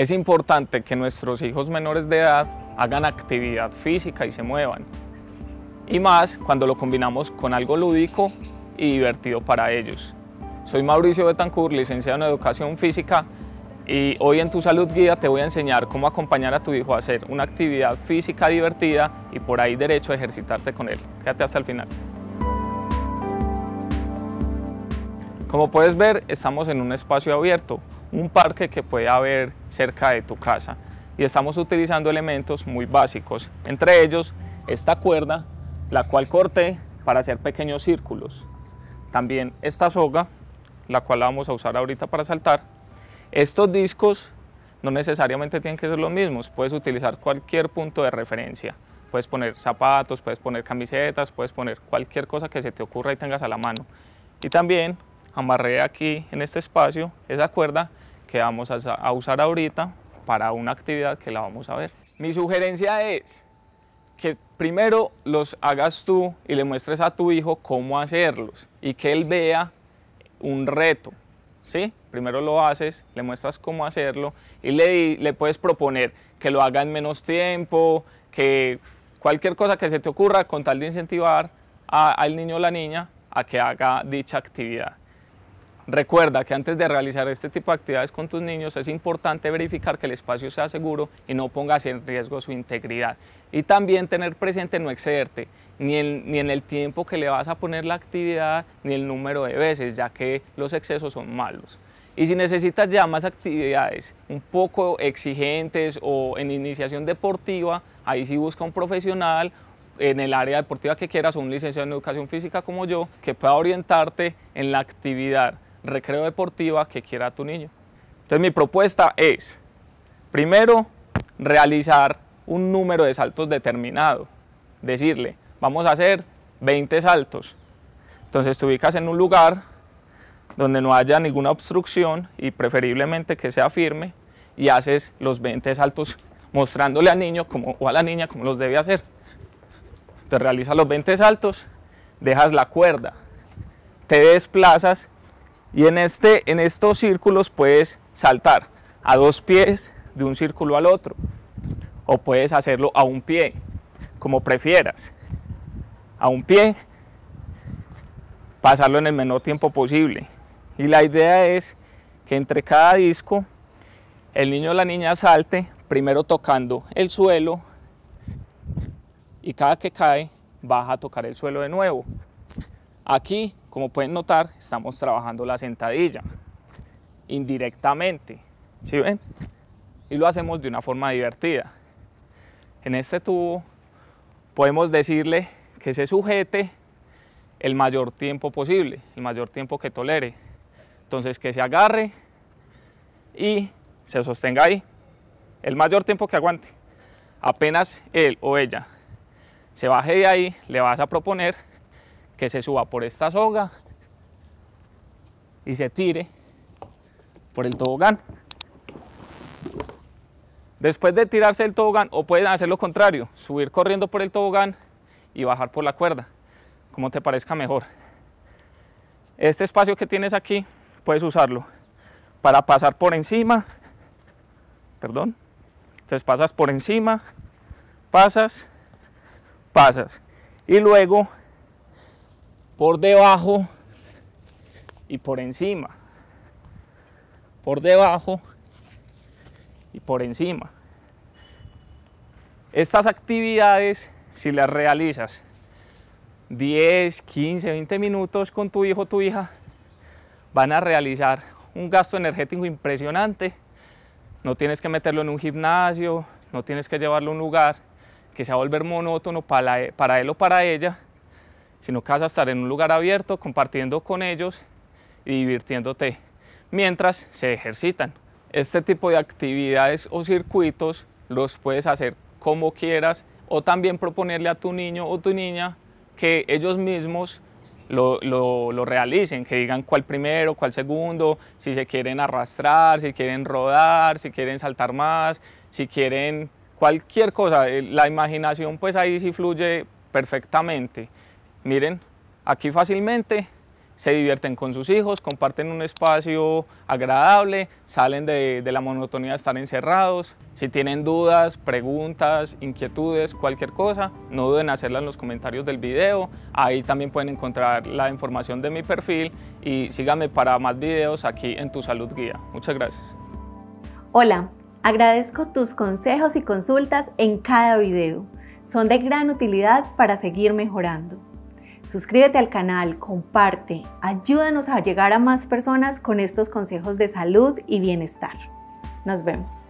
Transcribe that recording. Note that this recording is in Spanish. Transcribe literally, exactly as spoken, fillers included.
Es importante que nuestros hijos menores de edad hagan actividad física y se muevan, y más cuando lo combinamos con algo lúdico y divertido para ellos. Soy Mauricio Betancur, licenciado en Educación Física, y hoy en Tu Salud Guía te voy a enseñar cómo acompañar a tu hijo a hacer una actividad física divertida y por ahí derecho a ejercitarte con él. Quédate hasta el final. Como puedes ver, estamos en un espacio abierto, un parque que puede haber cerca de tu casa, y estamos utilizando elementos muy básicos, entre ellos esta cuerda, la cual corté para hacer pequeños círculos, también esta soga, la cual la vamos a usar ahorita para saltar. Estos discos no necesariamente tienen que ser los mismos, puedes utilizar cualquier punto de referencia, puedes poner zapatos, puedes poner camisetas, puedes poner cualquier cosa que se te ocurra y tengas a la mano, y también amarré aquí en este espacio esa cuerda que vamos a usar ahorita para una actividad que la vamos a ver. Mi sugerencia es que primero los hagas tú y le muestres a tu hijo cómo hacerlos y que él vea un reto, ¿sí? Primero lo haces, le muestras cómo hacerlo y le, le puedes proponer que lo haga en menos tiempo, que cualquier cosa que se te ocurra con tal de incentivar a, al niño o la niña a que haga dicha actividad. Recuerda que antes de realizar este tipo de actividades con tus niños es importante verificar que el espacio sea seguro y no pongas en riesgo su integridad. Y también tener presente no excederte, ni en, ni en el tiempo que le vas a poner la actividad, ni el número de veces, ya que los excesos son malos. Y si necesitas ya más actividades un poco exigentes o en iniciación deportiva, ahí sí busca un profesional en el área deportiva que quieras o un licenciado en Educación Física como yo, que pueda orientarte en la actividad recreo deportiva que quiera tu niño. Entonces mi propuesta es, primero, realizar un número de saltos determinado, decirle, vamos a hacer veinte saltos, entonces te ubicas en un lugar donde no haya ninguna obstrucción y preferiblemente que sea firme y haces los veinte saltos mostrándole al niño como, o a la niña cómo los debe hacer. Entonces realizas los veinte saltos, dejas la cuerda, te desplazas y en, este, en estos círculos puedes saltar a dos pies de un círculo al otro o puedes hacerlo a un pie, como prefieras, a un pie, pasarlo en el menor tiempo posible. Y la idea es que entre cada disco el niño o la niña salte primero tocando el suelo y cada que cae baja a tocar el suelo de nuevo. Aquí, como pueden notar, estamos trabajando la sentadilla indirectamente, ¿sí ven? Y lo hacemos de una forma divertida. En este tubo podemos decirle que se sujete el mayor tiempo posible, el mayor tiempo que tolere. Entonces que se agarre y se sostenga ahí, el mayor tiempo que aguante. Apenas él o ella se baje de ahí, le vas a proponer que se suba por esta soga y se tire por el tobogán. Después de tirarse el tobogán, o pueden hacer lo contrario, subir corriendo por el tobogán y bajar por la cuerda, como te parezca mejor. Este espacio que tienes aquí, puedes usarlo para pasar por encima, perdón, entonces pasas por encima, pasas, pasas, y luego por debajo y por encima, por debajo y por encima. Estas actividades, si las realizas diez, quince, veinte minutos con tu hijo o tu hija, van a realizar un gasto energético impresionante. No tienes que meterlo en un gimnasio, no tienes que llevarlo a un lugar que se va a volver monótono para, para él o para ella, sino que vas a estar en un lugar abierto compartiendo con ellos y divirtiéndote mientras se ejercitan. Este tipo de actividades o circuitos los puedes hacer como quieras o también proponerle a tu niño o tu niña que ellos mismos lo, lo, lo realicen, que digan cuál primero, cuál segundo, si se quieren arrastrar, si quieren rodar, si quieren saltar más, si quieren cualquier cosa. La imaginación pues ahí sí fluye perfectamente. Miren, aquí fácilmente se divierten con sus hijos, comparten un espacio agradable, salen de, de la monotonía de estar encerrados. Si tienen dudas, preguntas, inquietudes, cualquier cosa, no duden en hacerla en los comentarios del video. Ahí también pueden encontrar la información de mi perfil y síganme para más videos aquí en Tu Salud Guía. Muchas gracias. Hola, agradezco tus consejos y consultas en cada video. Son de gran utilidad para seguir mejorando. Suscríbete al canal, comparte, ayúdanos a llegar a más personas con estos consejos de salud y bienestar. Nos vemos.